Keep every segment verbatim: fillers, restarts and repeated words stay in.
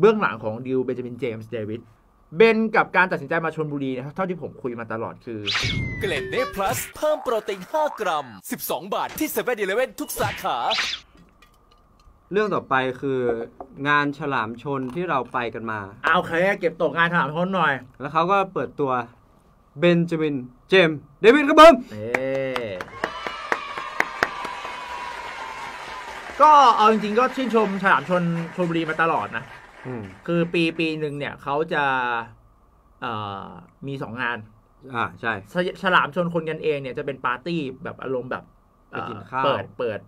เบื้องหลังของดิวเบนจามินเจมส์เดวิดเบนกับการตัดสินใจมาชลบุรีนะครับเท่าที่ผมคุยมาตลอดคือเกล็ดเดพลัสเพิ่มโปรตีนห้ากรัมสิบสองบาทที่ เซเว่น-Eleven ทุกสาขาเรื่องต่อไปคืองานฉลามชนที่เราไปกันมาเอาโอเคเก็บตกงานฉลามชนหน่อยแล้วเขาก็เปิดตัวเบนจามินเจมส์เดวิดครับผมก็เอาจริงๆก็ชื่นชมฉลามชนชลบุรีมาตลอดนะคือปีปีหนึ่งเนี่ยเขาจะมีสองงานอ่าใช่ฉลามชนคนกันเองเนี่ยจะเป็นปาร์ตี้แบบอารมณ์แบบเปิดเปิด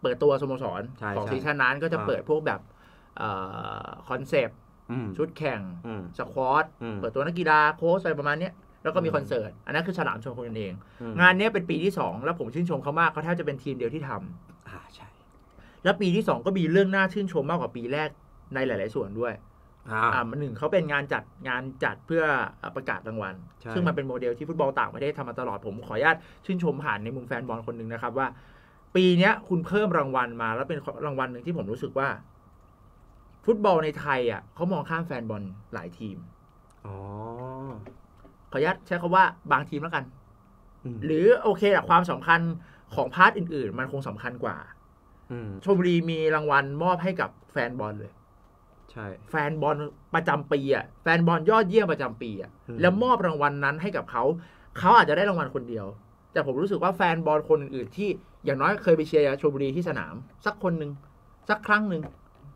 เปิดตัวสโมสรของซีซั่นนั้นก็จะเปิดพวกแบบคอนเซปต์ชุดแข่งสควอตเปิดตัวนักกีฬาโค้ชอะไรประมาณนี้แล้วก็มีคอนเสิร์ตอันนั้นคือฉลามชนคนกันเองงานนี้เป็นปีที่สองแล้วผมชื่นชมเขามากเขาแทบจะเป็นทีมเดียวที่ทำอ่าใช่แล้วปีที่สองก็มีเรื่องน่าชื่นชมมากกว่าปีแรกในหลายๆส่วนด้วยอ่าหนึ่งเขาเป็นงานจัดงานจัดเพื่อประกาศรางวัลซึ่งมันเป็นโมเดลที่ฟุตบอลต่างประเทศทำมาตลอดผมขออนุญาตชื่นชมผ่านในมุมแฟนบอลคนหนึ่งนะครับว่าปีนี้คุณเพิ่มรางวัลมาแล้วเป็นรางวัลหนึ่งที่ผมรู้สึกว่าฟุตบอลในไทยอ่ะเขามองข้ามแฟนบอลหลายทีมอ๋อขออนุญาตใช้คำว่าบางทีมแล้วกันหรือโอเคแต่ความสำคัญของพาร์ทอื่นๆมันคงสำคัญกว่าชลบุรีมีรางวัลมอบให้กับแฟนบอลเลยใช่แฟนบอลประจำปีอ่ะแฟนบอลยอดเยี่ยมประจำปีอ่ะแล้วมอบรางวัลนั้นให้กับเขาเขาอาจจะได้รางวัลคนเดียวแต่ผมรู้สึกว่าแฟนบอลคนอื่นๆที่อย่างน้อยเคยไปเชียร์ชลบุรีที่สนามสักคนหนึ่งสักครั้งหนึ่ง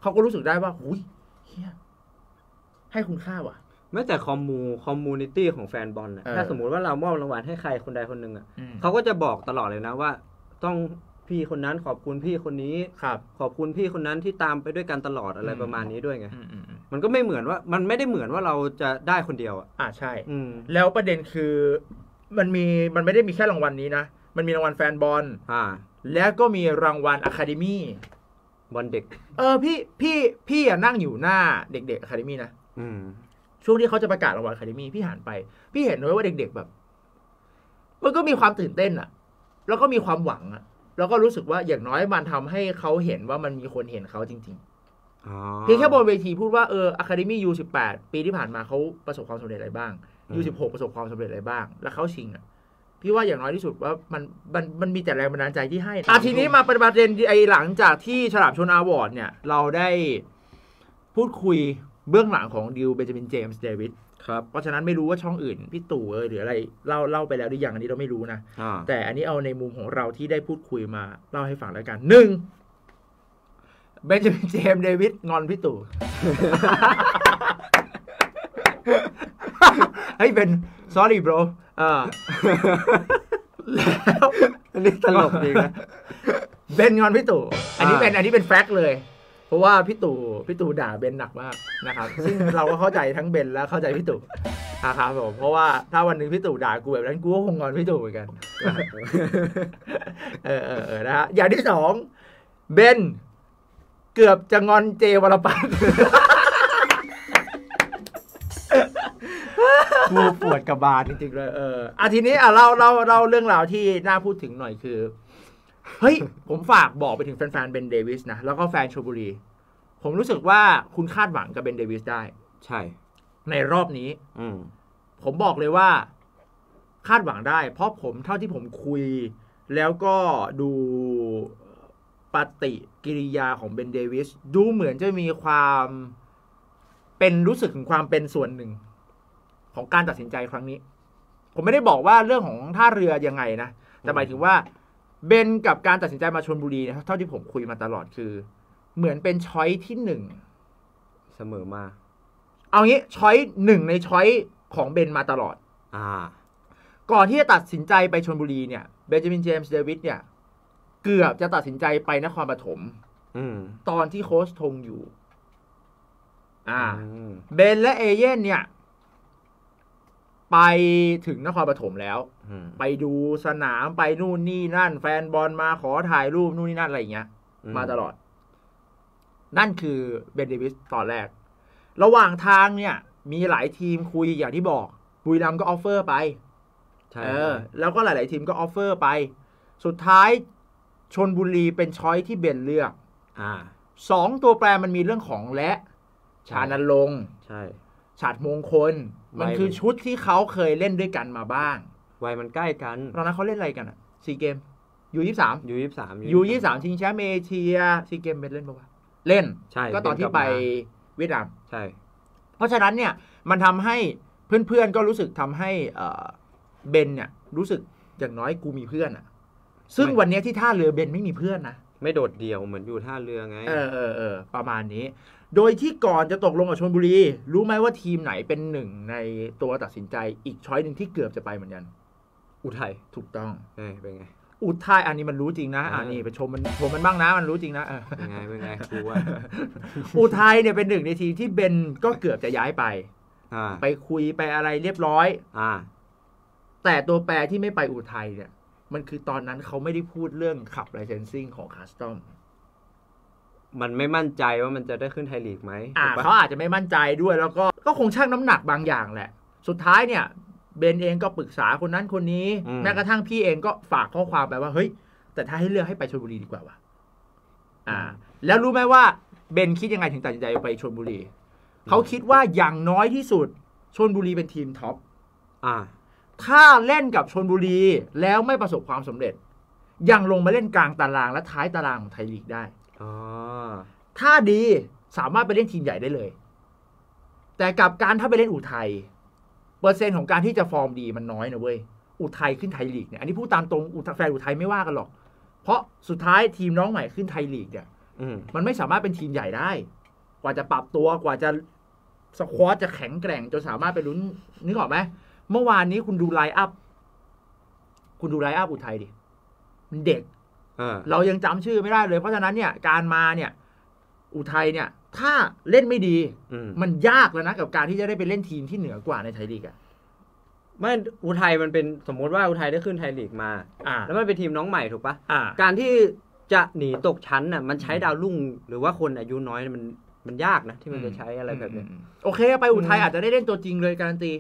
เขาก็รู้สึกได้ว่าอุ้ยเฮียให้คุณค่าว่ะแม้แต่คอมมูคอมมูนิตี้ของแฟนบอลนะถ้าสมมุติว่าเรามอบรางวัลให้ใครคนใดคนหนึ่งอ่ะเขาก็จะบอกตลอดเลยนะว่าต้องพี่คนนั้นขอบคุณพี่คนนี้ขอบคุณพี่คนนั้นที่ตามไปด้วยกันตลอดอะไรประมาณนี้ด้วยไงมันก็ไม่เหมือนว่ามันไม่ได้เหมือนว่าเราจะได้คนเดียวอ่ะอ่าใช่แล้วประเด็นคือมันมีมันไม่ได้มีแค่รางวัลนี้นะมันมีรางวัลแฟนบอลอ่าแล้วก็มีรางวัลอะคาเดมี่บอลเด็กเออพี่พี่พี่อ่ะนั่งอยู่หน้าเด็กๆอะคาเดมี่นะอืมช่วงที่เขาจะประกาศรางวัลอะคาเดมี่พี่หันไปพี่เห็นเลยว่าเด็กๆแบบมันก็มีความตื่นเต้นอ่ะแล้วก็มีความหวังอ่ะแล้วก็รู้สึกว่าอย่างน้อยมันทำให้เขาเห็นว่ามันมีคนเห็นเขาจริงๆเพียงแค่บนเวทีพูดว่าเออ Academy ยู สิบแปด ปีที่ผ่านมาเขาประสบความสำเร็จอะไรบ้าง ยู สิบหก ประสบความสำเร็จอะไรบ้างแล้วเขาชิงอ่ะพี่ว่าอย่างน้อยที่สุดว่ามันมันมันมีแต่แรงบันดาลใจที่ให้อ่ะทีนี้มาประเด็นไอ้หลังจากที่ฉลามชนอวอร์ดเนี่ยเราได้พูดคุยเบื้องหลังของดิวเบนจามินเจมส์เดวิดครับเพราะฉะนั้นไม่รู้ว่าช่องอื่นพี่ตู่เออหรืออะไรเล่าเล่าไปแล้วหรือยังอันนี้เราไม่รู้นะแต่อันนี้เอาในมุมของเราที่ได้พูดคุยมาเล่าให้ฟังแล้วกันหนึ่งเบนจามินเจมส์เดวิดงอนพี่ตู่ เฮ้ยเป็น sorry bro อ่า แล้วอันนี้ตลกดีนะเบนงอนพี่ตู่อันนี้เป็นอันนี้เป็นแฟกต์เลยเพราะว่าพี่ตู่พี่ตู่ด่าเบนหนักมากนะครับซึ่งเราก็เข้าใจทั้งเบนและเข้าใจพี่ตู่นะครับผมเพราะว่าถ้าวันหนึ่งพี่ตู่ด่ากูแบบนั้นกูก็คงงอนพี่ตู่เหมือนกันเออเออนะฮะอย่างที่สองเบนเกือบจะงอนเจวรปัตรกูปวดกระบาลจริงๆเลยเอออ่ะทีนี้อ่ะเราเราเราเรื่องราวที่น่าพูดถึงหน่อยคือเฮ้ยผมฝากบอกไปถึงแฟนๆเบนเดวิสนะแล้วก็แฟนชลบุรีผมรู้สึกว่าคุณคาดหวังกับเบนเดวิสได้ใช่ในรอบนี้อืผมบอกเลยว่าคาดหวังได้เพราะผมเท่าที่ผมคุยแล้วก็ดูปฏิกิริยาของเบนเดวิสดูเหมือนจะมีความเป็นรู้สึกถึงความเป็นส่วนหนึ่งของการตัดสินใจครั้งนี้ผมไม่ได้บอกว่าเรื่องของท่าเรือยังไงนะแต่หมายถึงว่าเบนกับการตัดสินใจมาชลบุรีนะครับเท่าที่ผมคุยมาตลอดคือเหมือนเป็นช้อยที่หนึ่งเสมอมาเอางี้ช้อยหนึ่งในช้อยของเบนมาตลอดอ่าก่อนที่จะตัดสินใจไปชลบุรีเนี่ยเบนจามินเจมส์เดวิดเนี่ยเกือบจะตัดสินใจไปนครปฐมตอนที่โค้ชทงอยู่อ่าเบนและเอเย่นเนี่ยไปถึงนครปฐมแล้วไปดูสนามไปนู่นนี่นั่นแฟนบอลมาขอถ่ายรูปนู่นนี่นั่นอะไรอย่างเงี้ยมาตลอดนั่นคือเบนเดวิสตอนแรกระหว่างทางเนี่ยมีหลายทีมคุยอย่างที่บอกบุรีรัมย์ก็ออฟเฟอร์ไปเออแล้วก็หลายๆทีมก็ออฟเฟอร์ไปสุดท้ายชลบุรีเป็นช้อยที่เบนเลือกอ่าสองตัวแปรมันมีเรื่องของและ ชานันลงใช่ฉัตรมงคลมันคือชุดที่เขาเคยเล่นด้วยกันมาบ้างวัยมันใกล้กันตอนนั้นเขาเล่นอะไรกันอ่ะซีเกมอยู่ยี่สามอยู่ยี่สามอยู่ยี่สามชิงแชมป์เอเชียซีเกมเป็นเล่นปะวะเล่นก็ตอนที่ไปเวียดนามใช่เพราะฉะนั้นเนี่ยมันทำให้เพื่อนๆก็รู้สึกทำให้เบนเนี่ยรู้สึกอย่างน้อยกูมีเพื่อนอ่ะซึ่งวันนี้ที่ท่าเรือเบนไม่มีเพื่อนนะไม่โดดเดี่ยวเหมือนอยู่ท่าเรือไงเออเออเออประมาณนี้โดยที่ก่อนจะตกลงกับชลบุรีรู้ไหมว่าทีมไหนเป็นหนึ่งในตัวตัดสินใจอีกช้อยหนึ่งที่เกือบจะไปเหมือนกันอุทัยถูกต้องเออเป็นไงอุทัยอันนี้มันรู้จริงนะอันนี้ไปชมมันชมมันบ้างนะมันรู้จริงนะเป็นไงเป็นไงกูว่าอุทัยเนี่ยเป็นหนึ่งในทีมที่เบนก็เกือบจะย้ายไปไปคุยไปอะไรเรียบร้อยอ่าแต่ตัวแปรที่ไม่ไปอุทัยเนี่ยมันคือตอนนั้นเขาไม่ได้พูดเรื่องขับไลเซนซิ่งของคัสตอมมันไม่มั่นใจว่ามันจะได้ขึ้นไทยลีกไหมอ่าเขาอาจจะไม่มั่นใจด้วยแล้วก็ก็คงชั่งน้ำหนักบางอย่างแหละสุดท้ายเนี่ยเบนเองก็ปรึกษาคนนั้นคนนี้แม้กระทั่งพี่เองก็ฝากข้อความไปว่าเฮ้ยแต่ถ้าให้เลือกให้ไปชลบุรีดีกว่าวะอ่าแล้วรู้ไหมว่าเบนคิดยังไงถึงตัดสินใจไปชลบุรีเขาคิดว่าอย่างน้อยที่สุดชลบุรีเป็นทีมท็อปอ่าถ้าเล่นกับชลบุรีแล้วไม่ประสบความสำเร็จยังลงมาเล่นกลางตารางและท้ายตารางของไทยลีกได้ถ้าดีสามารถไปเล่นทีมใหญ่ได้เลยแต่กับการถ้าไปเล่นอุทัยเปอร์เซ็นต์ของการที่จะฟอร์มดีมันน้อยนะเว้ยอุทัยขึ้นไทยลีกเนี่ยอันนี้พูดตามตรงแฟนอุทัยไม่ว่ากันหรอกเพราะสุดท้ายทีมน้องใหม่ขึ้นไทยลีกเนี่ยมันไม่สามารถเป็นทีมใหญ่ได้กว่าจะปรับตัวกว่าจะสควอตจะแข็งแกร่งจนสามารถไปลุ้นนึกออกไหมเมื่อวานนี้คุณดูไลน์อัพคุณดูไลน์อัพอุทัยดิมันเด็กเรายังจำชื่อไม่ได้เลยเพราะฉะนั้นเนี่ยการมาเนี่ยอุทัยเนี่ยถ้าเล่นไม่ดีมันยากแล้วนะกับการที่จะได้ไปเล่นทีมที่เหนือกว่าในไทยลีกอ่ะไม่อุทัยมันเป็นสมมติว่าอุทัยได้ขึ้นไทยลีกมาแล้วมันเป็นทีมน้องใหม่ถูกปะการที่จะหนีตกชั้นน่ะมันใช้ดาวรุ่งหรือว่าคนอายุน้อยมันมันยากนะที่มันจะใช้อะไรแบบนี้โอเคไปอุทัยอาจจะได้เล่นตัวจริงเลยการันตี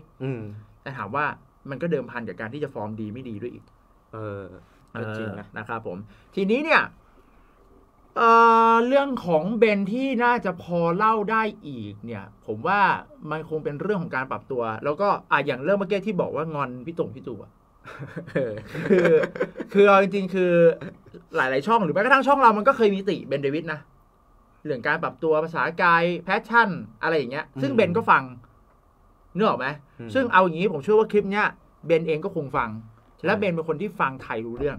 แต่ถามว่ามันก็เดิมพันกับการที่จะฟอร์มดีไม่ดีด้วยอีกเออจริงนะนะครับผมทีนี้เนี่ย เ, เรื่องของเบนที่น่าจะพอเล่าได้อีกเนี่ยผมว่ามันคงเป็นเรื่องของการปรับตัวแล้วก็อ่ะอย่างเรื่องเมื่อกี้ที่บอกว่างอนพี่ตุ่มพี่ตู่อ่ะ คือคือเอาจริงๆคือหลายๆช่องหรือแม้กระทั่งช่องเรามันก็เคยมีติเบนเดวิดนะเรื่องการปรับตัวภาษากายแพชชั่นอะไรอย่างเงี้ยซึ่งเบนก็ฟังเนื้อออกไหมซึ่งเอาอย่างนี้ผมเชื่อว่าคลิปเนี้ยเบนเองก็คงฟังและเบนเป็นคนที่ฟังไทยรู้เรื่อง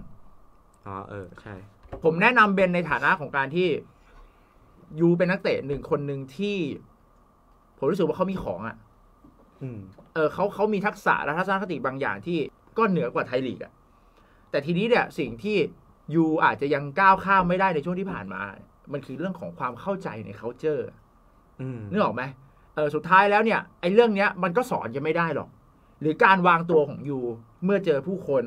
อ๋อเออใช่ผมแนะนำเบนในฐานะของการที่ยูเป็นนักเตะหนึ่งคนหนึ่งที่ผมรู้สึกว่าเขามีของอ่ะเออเขาเขามีทักษะและทัศนคติบางอย่างที่ก็เหนือกว่าไทยลีกอ่ะแต่ทีนี้เนี่ยสิ่งที่ยูอาจจะยังก้าวข้ามไม่ได้ในช่วงที่ผ่านมามันคือเรื่องของความเข้าใจใน คัลเจอร์ เนื้อออกไหมเออสุดท้ายแล้วเนี่ยไอ้เรื่องเนี้ยมันก็สอนยังไม่ได้หรอกหรือการวางตัวของยูเมื่อเจอผู้คน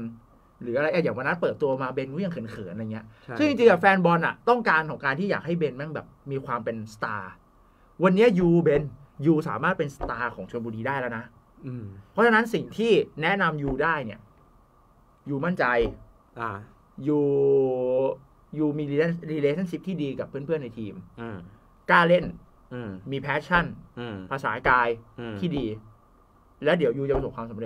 หรืออะไรอย่างวันนั้นเปิดตัวมาเบนก็ยังเขินๆอะไรเงี้ยซึ่งจริงๆแฟนบอลอ่ะต้องการของการที่อยากให้เบนแม่งแบบมีความเป็นสตาร์วันนี้ยูเบนยูสามารถเป็นสตาร์ของชลบุรีได้แล้วนะอืมเพราะฉะนั้นสิ่งที่แนะนำยูได้เนี่ยยูมั่นใจอ่ายูยูมีรีเลชั่นชิพที่ดีกับเพื่อนๆในทีมอืมกล้าเล่นมีแพชชั่นภาษากายที่ดีและเดี๋ยวยูจะประสบความสำเร็จ